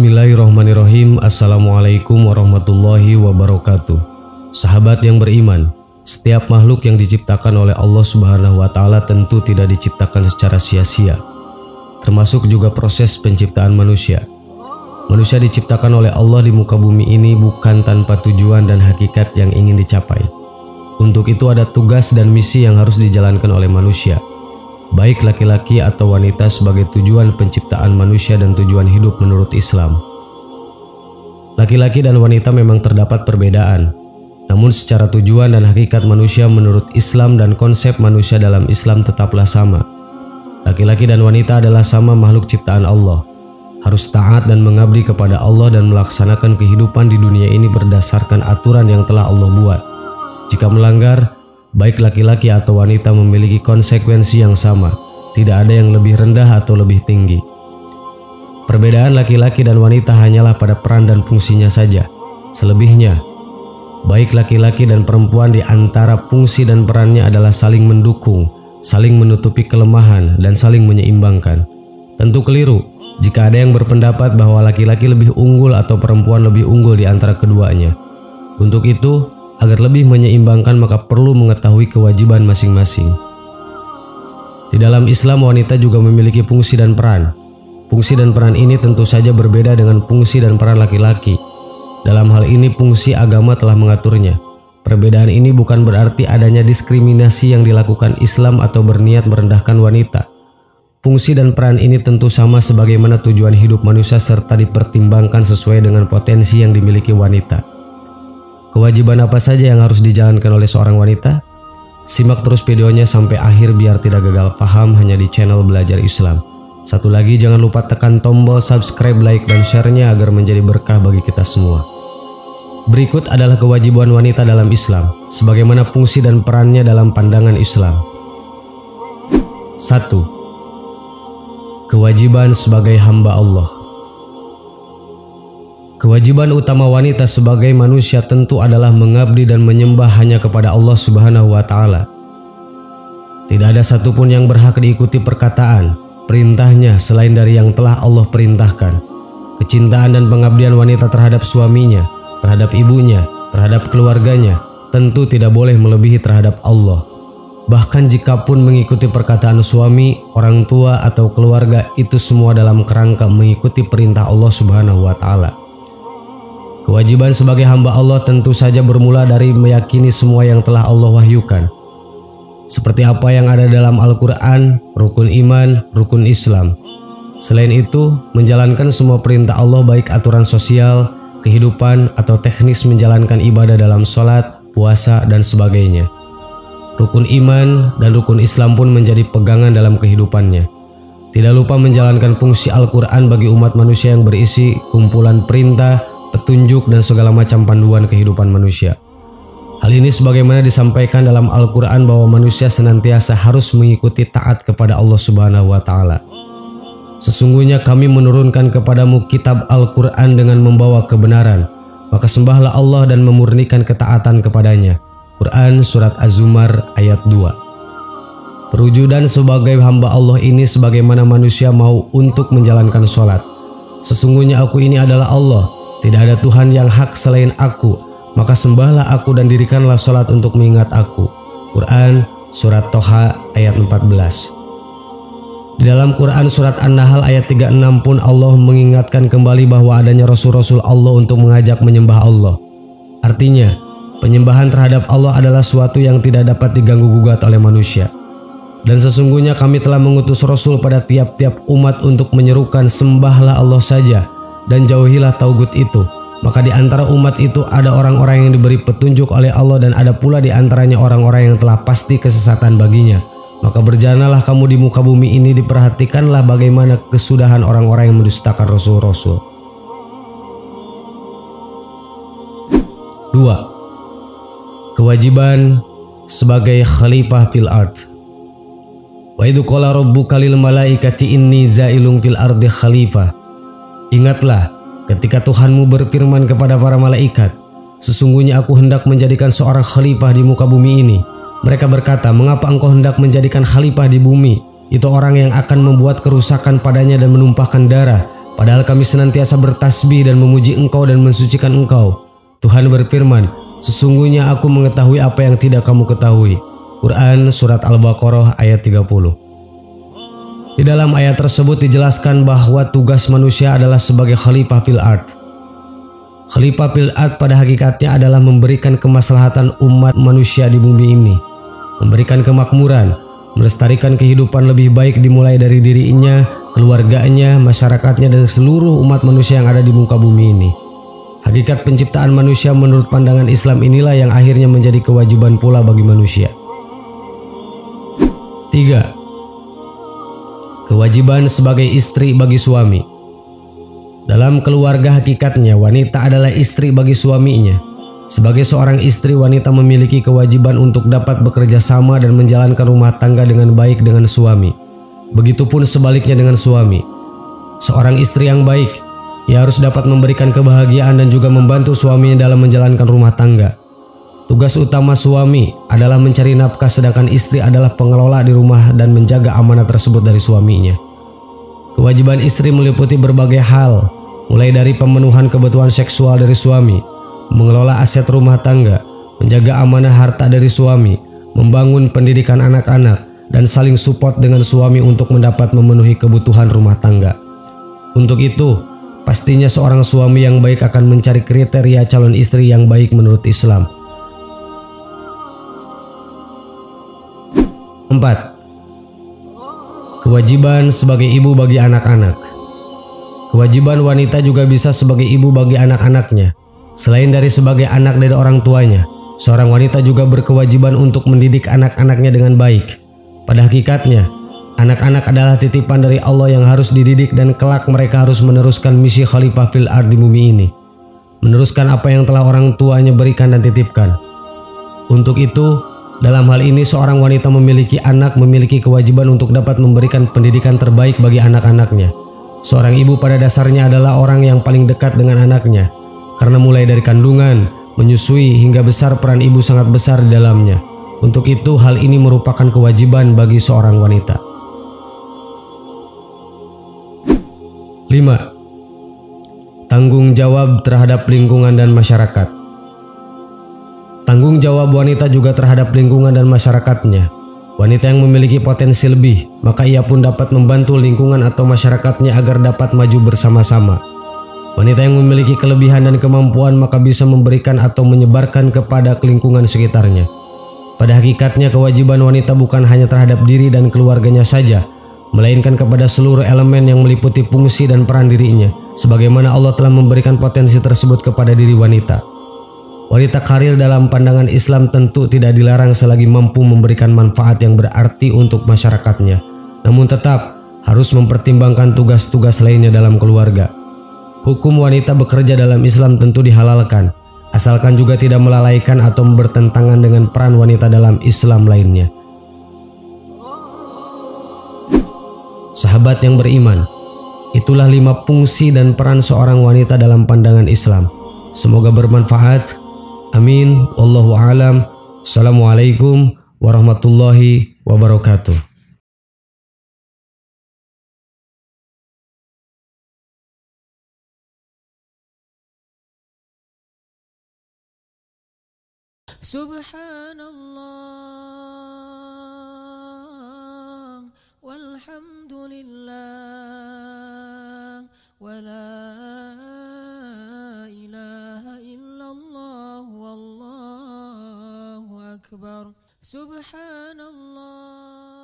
Bismillahirrahmanirrahim. Assalamualaikum warahmatullahi wabarakatuh. Sahabat yang beriman, setiap makhluk yang diciptakan oleh Allah Subhanahu wa Ta'ala tentu tidak diciptakan secara sia-sia, termasuk juga proses penciptaan manusia. Manusia diciptakan oleh Allah di muka bumi ini bukan tanpa tujuan dan hakikat yang ingin dicapai. Untuk itu ada tugas dan misi yang harus dijalankan oleh manusia, baik laki-laki atau wanita, sebagai tujuan penciptaan manusia dan tujuan hidup menurut Islam. Laki-laki dan wanita memang terdapat perbedaan, namun secara tujuan dan hakikat manusia menurut Islam dan konsep manusia dalam Islam tetaplah sama. Laki-laki dan wanita adalah sama makhluk ciptaan Allah, harus taat dan mengabdi kepada Allah dan melaksanakan kehidupan di dunia ini berdasarkan aturan yang telah Allah buat. Jika melanggar, baik laki-laki atau wanita memiliki konsekuensi yang sama, tidak ada yang lebih rendah atau lebih tinggi. Perbedaan laki-laki dan wanita hanyalah pada peran dan fungsinya saja. Selebihnya, baik laki-laki dan perempuan di antara fungsi dan perannya adalah saling mendukung, saling menutupi kelemahan, dan saling menyeimbangkan. Tentu keliru jika ada yang berpendapat bahwa laki-laki lebih unggul atau perempuan lebih unggul di antara keduanya. Untuk itu, agar lebih menyeimbangkan, maka perlu mengetahui kewajiban masing-masing. Di dalam Islam, wanita juga memiliki fungsi dan peran. Fungsi dan peran ini tentu saja berbeda dengan fungsi dan peran laki-laki. Dalam hal ini, fungsi agama telah mengaturnya. Perbedaan ini bukan berarti adanya diskriminasi yang dilakukan Islam atau berniat merendahkan wanita. Fungsi dan peran ini tentu sama sebagaimana tujuan hidup manusia, serta dipertimbangkan sesuai dengan potensi yang dimiliki wanita. Kewajiban apa saja yang harus dijalankan oleh seorang wanita? Simak terus videonya sampai akhir biar tidak gagal paham, hanya di channel Belajar Islam. Satu lagi, jangan lupa tekan tombol subscribe, like, dan share-nya agar menjadi berkah bagi kita semua. Berikut adalah kewajiban wanita dalam Islam, sebagaimana fungsi dan perannya dalam pandangan Islam. 1. Kewajiban sebagai hamba Allah. Kewajiban utama wanita sebagai manusia tentu adalah mengabdi dan menyembah hanya kepada Allah Subhanahu wa Ta'ala. Tidak ada satupun yang berhak diikuti perkataan, perintahnya, selain dari yang telah Allah perintahkan. Kecintaan dan pengabdian wanita terhadap suaminya, terhadap ibunya, terhadap keluarganya, tentu tidak boleh melebihi terhadap Allah. Bahkan jikapun mengikuti perkataan suami, orang tua, atau keluarga, itu semua dalam kerangka mengikuti perintah Allah Subhanahu wa Ta'ala. Kewajiban sebagai hamba Allah tentu saja bermula dari meyakini semua yang telah Allah wahyukan. Seperti apa yang ada dalam Al-Quran, rukun iman, rukun Islam. Selain itu, menjalankan semua perintah Allah, baik aturan sosial, kehidupan, atau teknis menjalankan ibadah dalam sholat, puasa, dan sebagainya. Rukun iman dan rukun Islam pun menjadi pegangan dalam kehidupannya. Tidak lupa menjalankan fungsi Al-Quran bagi umat manusia yang berisi kumpulan perintah, petunjuk, dan segala macam panduan kehidupan manusia. Hal ini sebagaimana disampaikan dalam Al-Quran bahwa manusia senantiasa harus mengikuti taat kepada Allah Subhanahu wa Ta'ala. Sesungguhnya kami menurunkan kepadamu kitab Al-Quran dengan membawa kebenaran, maka sembahlah Allah dan memurnikan ketaatan kepadanya. Quran Surat Az-Zumar ayat 2. Perwujudan sebagai hamba Allah ini sebagaimana manusia mau untuk menjalankan sholat. Sesungguhnya aku ini adalah Allah, tidak ada Tuhan yang hak selain aku, maka sembahlah aku dan dirikanlah sholat untuk mengingat aku. Quran Surat Toha ayat 14. Di dalam Quran Surat An-Nahl ayat 36 pun Allah mengingatkan kembali bahwa adanya Rasul-Rasul Allah untuk mengajak menyembah Allah. Artinya, penyembahan terhadap Allah adalah suatu yang tidak dapat diganggu-gugat oleh manusia. Dan sesungguhnya kami telah mengutus Rasul pada tiap-tiap umat untuk menyerukan sembahlah Allah saja dan jauhilah taugut itu. Maka di antara umat itu ada orang-orang yang diberi petunjuk oleh Allah, dan ada pula di antaranya orang-orang yang telah pasti kesesatan baginya. Maka berjalanlah kamu di muka bumi ini, diperhatikanlah bagaimana kesudahan orang-orang yang mendustakan Rasul-Rasul. 2. Kewajiban sebagai khalifah fil ard. Wa idh qala rabbuka lil malaikati inni za'ilun fil ardi khalifah. Ingatlah ketika Tuhanmu berfirman kepada para malaikat, sesungguhnya aku hendak menjadikan seorang khalifah di muka bumi ini. Mereka berkata, mengapa engkau hendak menjadikan khalifah di bumi? Itu orang yang akan membuat kerusakan padanya dan menumpahkan darah. Padahal kami senantiasa bertasbih dan memuji engkau dan mensucikan engkau. Tuhan berfirman, sesungguhnya aku mengetahui apa yang tidak kamu ketahui. Quran Surat Al-Baqarah ayat 30. Di dalam ayat tersebut dijelaskan bahwa tugas manusia adalah sebagai khalifah fil ard. Khalifah fil ard pada hakikatnya adalah memberikan kemaslahatan umat manusia di bumi ini, memberikan kemakmuran, melestarikan kehidupan lebih baik dimulai dari dirinya, keluarganya, masyarakatnya, dan seluruh umat manusia yang ada di muka bumi ini. Hakikat penciptaan manusia menurut pandangan Islam inilah yang akhirnya menjadi kewajiban pula bagi manusia. 3. Kewajiban sebagai istri bagi suami. Dalam keluarga hakikatnya, wanita adalah istri bagi suaminya. Sebagai seorang istri, wanita memiliki kewajiban untuk dapat bekerja sama dan menjalankan rumah tangga dengan baik dengan suami. Begitupun sebaliknya dengan suami. Seorang istri yang baik, ia harus dapat memberikan kebahagiaan dan juga membantu suaminya dalam menjalankan rumah tangga. Tugas utama suami adalah mencari nafkah, sedangkan istri adalah pengelola di rumah dan menjaga amanah tersebut dari suaminya. Kewajiban istri meliputi berbagai hal, mulai dari pemenuhan kebutuhan seksual dari suami, mengelola aset rumah tangga, menjaga amanah harta dari suami, membangun pendidikan anak-anak, dan saling support dengan suami untuk mendapat memenuhi kebutuhan rumah tangga. Untuk itu, pastinya seorang suami yang baik akan mencari kriteria calon istri yang baik menurut Islam. 4. Kewajiban sebagai ibu bagi anak-anak. Kewajiban wanita juga bisa sebagai ibu bagi anak-anaknya. Selain dari sebagai anak dari orang tuanya, seorang wanita juga berkewajiban untuk mendidik anak-anaknya dengan baik. Pada hakikatnya, anak-anak adalah titipan dari Allah yang harus dididik dan kelak mereka harus meneruskan misi khalifah fil ard di bumi ini. Meneruskan apa yang telah orang tuanya berikan dan titipkan. Untuk itu, dalam hal ini seorang wanita memiliki anak memiliki kewajiban untuk dapat memberikan pendidikan terbaik bagi anak-anaknya. Seorang ibu pada dasarnya adalah orang yang paling dekat dengan anaknya. Karena mulai dari kandungan, menyusui hingga besar peran ibu sangat besar di dalamnya. Untuk itu, hal ini merupakan kewajiban bagi seorang wanita. 5. Tanggung jawab terhadap lingkungan dan masyarakat. Tanggung jawab wanita juga terhadap lingkungan dan masyarakatnya. Wanita yang memiliki potensi lebih, maka ia pun dapat membantu lingkungan atau masyarakatnya agar dapat maju bersama-sama. Wanita yang memiliki kelebihan dan kemampuan, maka bisa memberikan atau menyebarkan kepada lingkungan sekitarnya. Pada hakikatnya kewajiban wanita bukan hanya terhadap diri dan keluarganya saja, melainkan kepada seluruh elemen yang meliputi fungsi dan peran dirinya, sebagaimana Allah telah memberikan potensi tersebut kepada diri wanita. Wanita karir dalam pandangan Islam tentu tidak dilarang selagi mampu memberikan manfaat yang berarti untuk masyarakatnya, namun tetap harus mempertimbangkan tugas-tugas lainnya dalam keluarga. Hukum wanita bekerja dalam Islam tentu dihalalkan, asalkan juga tidak melalaikan atau bertentangan dengan peran wanita dalam Islam lainnya. Sahabat yang beriman, itulah 5 fungsi dan peran seorang wanita dalam pandangan Islam. Semoga bermanfaat. Amin. Wallahu a'lam. Assalamualaikum warahmatullahi wabarakatuh. Subhanallah walhamdulillah wa la ilaha illallah wallahu akbar. Subhanallah.